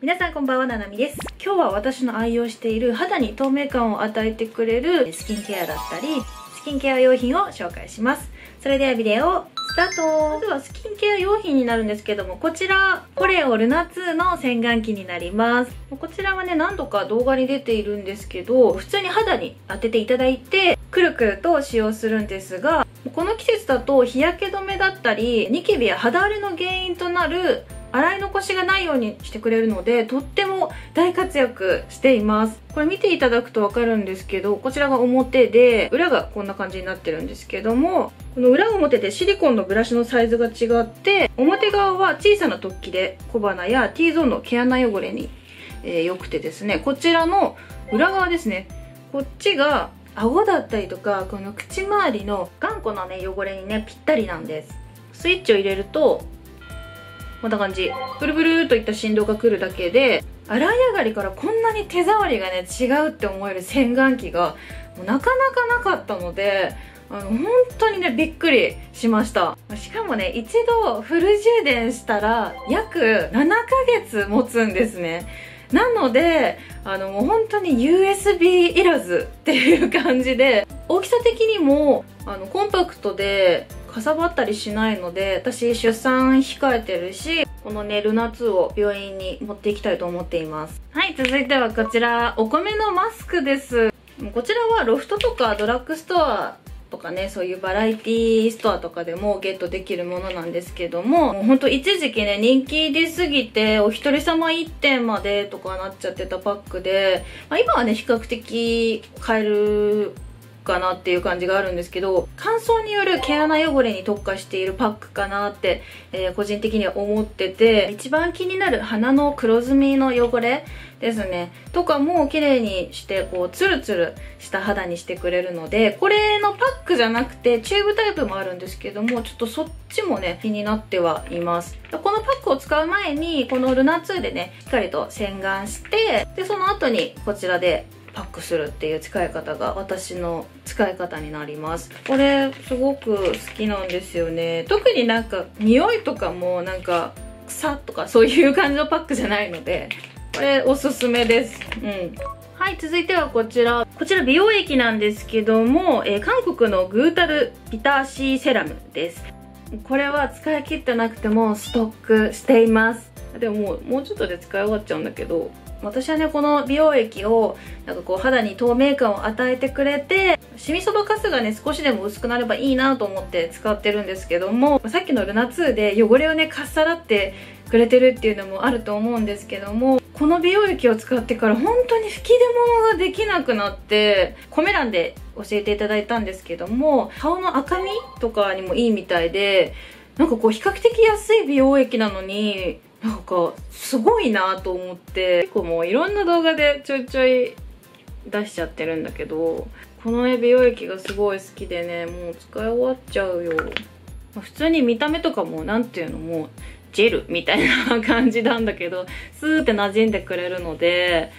皆さんこんばんは、ななみです。今日は私の愛用している肌に透明感を与えてくれるスキンケアだったりスキンケア用品を紹介します。それではビデオスタート。まずはスキンケア用品になるんですけども、こちらコレオルナ2の洗顔器になります。こちらはね、何度か動画に出ているんですけど、普通に肌に当てていただいてくるくると使用するんですが、この季節だと日焼け止めだったりニキビや肌荒れの原因となる洗い残しがないようにしてくれるので、とっても大活躍しています。これ見ていただくと分かるんですけど、こちらが表で裏がこんな感じになってるんですけども、この裏表でシリコンのブラシのサイズが違って、表側は小さな突起で小鼻や T ゾーンの毛穴汚れに良くてですね、こちらの裏側ですね、こっちが顎だったりとかこの口周りの頑固なね汚れにねぴったりなんです。スイッチを入れるとこんな感じ、ブルブルーといった振動が来るだけで、洗い上がりからこんなに手触りがね違うって思える洗顔器がなかなかなかったので、本当にねびっくりしました。しかもね、一度フル充電したら約7ヶ月持つんですね。なのでもう本当に USB いらずっていう感じで、大きさ的にもコンパクトでかさばったりしないので、私出産控えてるし、このねルナ2を病院に持っていきたいと思っています。はい、続いてはこちらお米のマスクです。こちらはロフトとかドラッグストアとかね、そういうバラエティストアとかでもゲットできるものなんですけども、もうほんと一時期ね人気出すぎてお一人様1点までとかなっちゃってたパックで、今はね比較的買えるかなっていう感じがあるんですけど、乾燥による毛穴汚れに特化しているパックかなって、個人的には思ってて、一番気になる鼻の黒ずみの汚れですねとかも綺麗にしてこうツルツルした肌にしてくれるので、これのパックじゃなくてチューブタイプもあるんですけども、ちょっとそっちもね気になってはいます。このパックを使う前にこのルナ2でねしっかりと洗顔して、でその後にこちらでパックするっていう使い方が私の使い方になります。これすごく好きなんですよね。特になんか匂いとかもなんか草とかそういう感じのパックじゃないので、これおすすめです、はい、続いてはこちら美容液なんですけども、韓国のグータルビターシーセラムです。これは使い切ってなくてもストックしています。でももうちょっとで使い終わっちゃうんだけど、私はねこの美容液をなんかこう肌に透明感を与えてくれて、シミそばかすがね少しでも薄くなればいいなと思って使ってるんですけども、さっきのルナ2で汚れをねかっさらってくれてるっていうのもあると思うんですけども、この美容液を使ってから本当に吹き出物ができなくなって、コメ欄で教えていただいたんですけども、顔の赤みとかにもいいみたいで、なんかこう比較的安い美容液なのになんかすごいなと思って、結構もういろんな動画でちょいちょい出しちゃってるんだけど、この美容液がすごい好きでね、もう使い終わっちゃうよ。普通に見た目とかもなんていうの、もうジェルみたいな感じなんだけど、スーって馴染んでくれるので、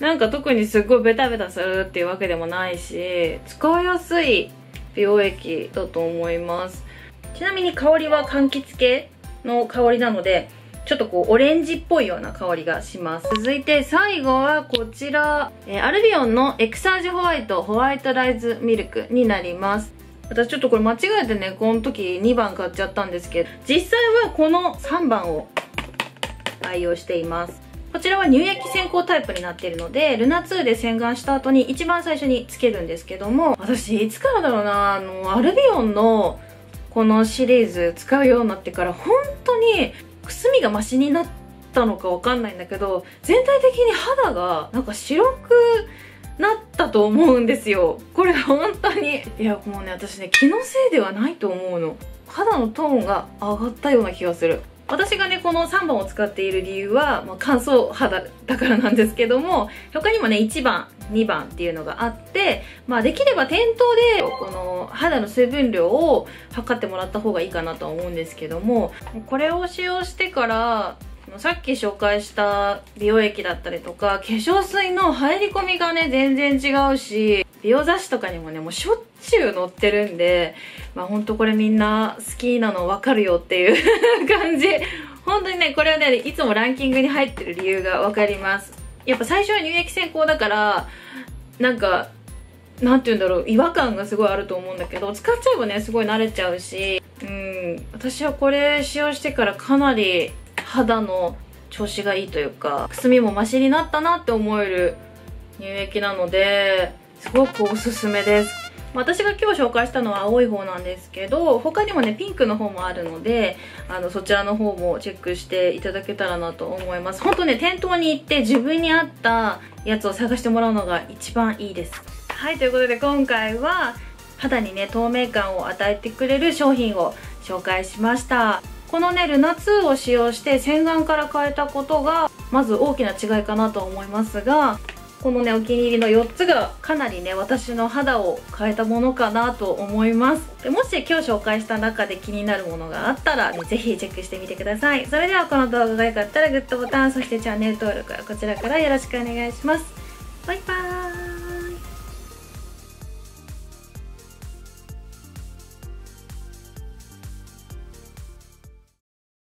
なんか特にすごいベタベタするっていうわけでもないし、使いやすい美容液だと思います。ちなみに香りは柑橘系の香りなので、ちょっとこうオレンジっぽいような香りがします。続いて最後はこちら、アルビオンのエクサージュホワイトライズミルクになります。私ちょっとこれ間違えてねこの時2番買っちゃったんですけど、実際はこの3番を愛用しています。こちらは乳液先行タイプになっているので、ルナ2で洗顔した後に一番最初につけるんですけども、私いつからだろうな、アルビオンのこのシリーズ使うようになってから本当にくすみがマシになったのかわかんないんだけど、全体的に肌がなんか白くなったと思うんですよ。これ本当にいやもうね、私ね気のせいではないと思うの。肌のトーンが上がったような気がする。私がねこの3番を使っている理由は、乾燥肌だからなんですけども、他にもね1番2番っていうのがあって、できれば店頭でこの肌の水分量を測ってもらった方がいいかなとは思うんですけども、これを使用してからさっき紹介した美容液だったりとか化粧水の入り込みがね全然違うし、美容雑誌とかにもねもうしょっちゅう載ってるんで、まあ本当これみんな好きなの分かるよっていう感じ。本当にね、これはね、いつもランキングに入ってる理由が分かります。やっぱ最初は乳液先行だから、なんか、なんて言うんだろう、違和感がすごいあると思うんだけど、使っちゃえばね、すごい慣れちゃうし、私はこれ使用してからかなり肌の調子がいいというか、くすみもマシになったなって思える乳液なので、すごくおすすめです。私が今日紹介したのは青い方なんですけど、他にもねピンクの方もあるので、そちらの方もチェックしていただけたらなと思います。ほんとね、店頭に行って自分に合ったやつを探してもらうのが一番いいです。はい、ということで今回は肌にね透明感を与えてくれる商品を紹介しました。このねルナ2を使用して洗顔から変えたことがまず大きな違いかなと思いますが、このねお気に入りの4つがかなりね私の肌を変えたものかなと思います。でもし今日紹介した中で気になるものがあったら、ね、ぜひチェックしてみてください。それではこの動画が良かったらグッドボタン、そしてチャンネル登録はこちらからよろしくお願いします。バイバーイ。